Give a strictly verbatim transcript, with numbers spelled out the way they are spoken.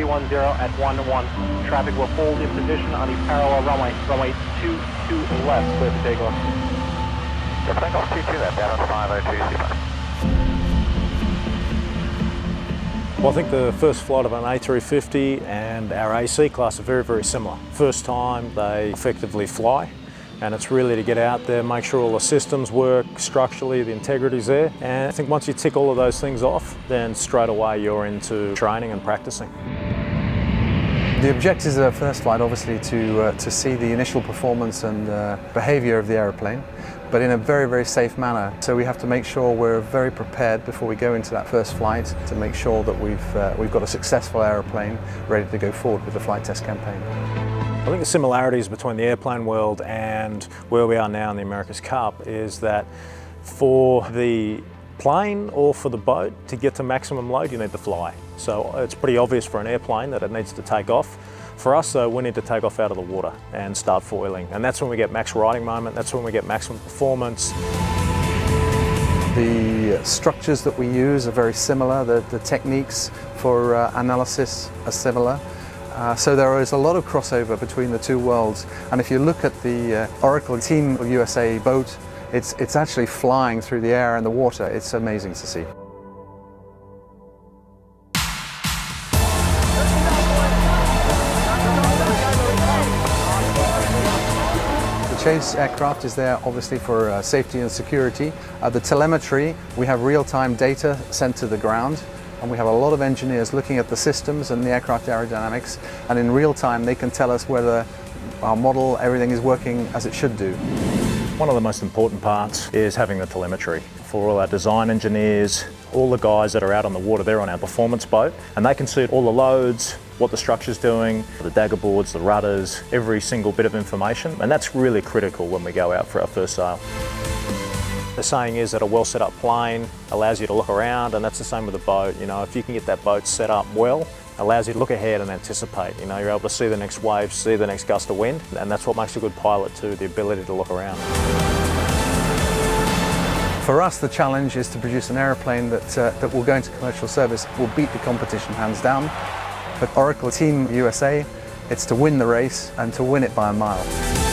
three one zero at one one. Traffic will hold in position on the parallel runway, runway two two left, clear for takeoff. Your takeoff two two left, down on five oh two. Well, I think the first flight of an A three fifty and our A C class are very, very similar. First time they effectively fly, and it's really to get out there, make sure all the systems work, structurally the integrity's there, and I think once you tick all of those things off, then straight away you're into training and practicing. The objectives of the first flight, obviously, to, uh, to see the initial performance and uh, behaviour of the aeroplane, but in a very, very safe manner. So we have to make sure we're very prepared before we go into that first flight to make sure that we've, uh, we've got a successful aeroplane ready to go forward with the flight test campaign. I think the similarities between the airplane world and where we are now in the America's Cup is that for the plane or for the boat, to get to maximum load, you need to fly. So it's pretty obvious for an airplane that it needs to take off. For us, though, we need to take off out of the water and start foiling. And that's when we get max riding moment, that's when we get maximum performance. The structures that we use are very similar. The, the techniques for uh, analysis are similar. Uh, so there is a lot of crossover between the two worlds. And if you look at the uh, Oracle Team U S A boat, it's, it's actually flying through the air and the water. It's amazing to see. Chase aircraft is there obviously for uh, safety and security. Uh, the telemetry, we have real-time data sent to the ground, and we have a lot of engineers looking at the systems and the aircraft aerodynamics, and in real time they can tell us whether our model, everything is working as it should do. One of the most important parts is having the telemetry. For all our design engineers, all the guys that are out on the water, they're on our performance boat, and they can see all the loads, what the structure's doing, the dagger boards, the rudders, every single bit of information, and that's really critical when we go out for our first sail. The saying is that a well set up plane allows you to look around, and that's the same with a boat. You know, if you can get that boat set up well, allows you to look ahead and anticipate. You know, you're able to see the next wave, see the next gust of wind, and that's what makes a good pilot too, the ability to look around. For us, the challenge is to produce an aeroplane that, uh, that will go into commercial service, will beat the competition hands down. But Oracle Team U S A, it's to win the race and to win it by a mile.